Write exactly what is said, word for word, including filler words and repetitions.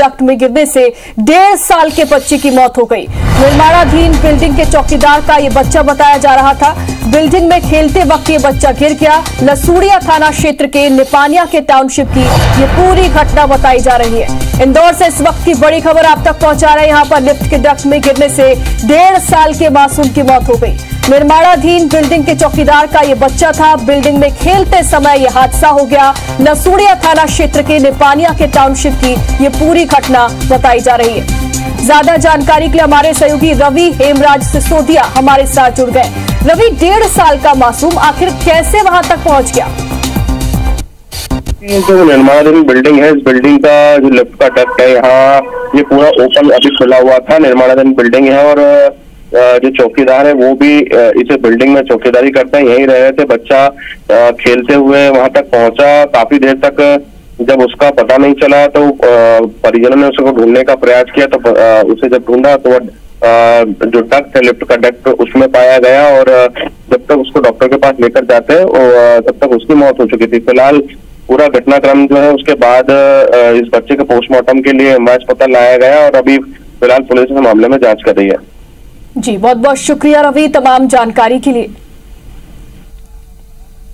Duct में गिरने से डेढ़ साल के बच्चे की मौत हो गई। निर्माणाधीन बिल्डिंग के चौकीदार का ये बच्चा बताया जा रहा था। बिल्डिंग में खेलते वक्त ये बच्चा गिर गया। नसूरिया थाना क्षेत्र के नेपानिया के टाउनशिप की ये पूरी घटना बताई जा रही है। इंदौर से इस वक्त की बड़ी खबर आप तक पहुंचा रहे हैं। यहाँ पर लिफ्ट के डक्ट में गिरने से डेढ़ साल के मासूम की मौत हो गई। निर्माणाधीन बिल्डिंग के चौकीदार का ये बच्चा था। बिल्डिंग में खेलते समय ये हादसा हो गया। नसूरिया थाना क्षेत्र के नेपानिया के टाउनशिप की ये पूरी घटना बताई जा रही है। ज्यादा जानकारी के लिए हमारे सहयोगी रवि हेमराज सिसोदिया हमारे साथ जुड़ गए। रवि, डेढ़ साल का मासूम आखिर कैसे वहां तक पहुंच गया? ये जो निर्माणाधीन बिल्डिंग है, इस बिल्डिंग का जो लिफ्ट का डक्ट है, यहाँ ये पूरा ओपन अभी खुला हुआ था। निर्माणाधीन बिल्डिंग है और जो चौकीदार है वो भी इसे बिल्डिंग में चौकीदारी करते हैं, यही रह रहे थे। बच्चा खेलते हुए वहां तक पहुंचा। काफी देर तक जब उसका पता नहीं चला तो परिजनों ने उसको ढूंढने का प्रयास किया। तो उसे जब ढूंढा तो जो डक्ट है, लिफ्ट का डक्ट, उसमें पाया गया और जब तक उसको डॉक्टर के पास लेकर जाते तब तक उसकी मौत हो चुकी थी। फिलहाल पूरा घटनाक्रम जो है उसके बाद इस बच्चे के पोस्टमार्टम के लिए एम्स अस्पताल लाया गया और अभी फिलहाल पुलिस इस मामले में जांच कर रही है। जी, बहुत बहुत शुक्रिया रवि तमाम जानकारी के लिए।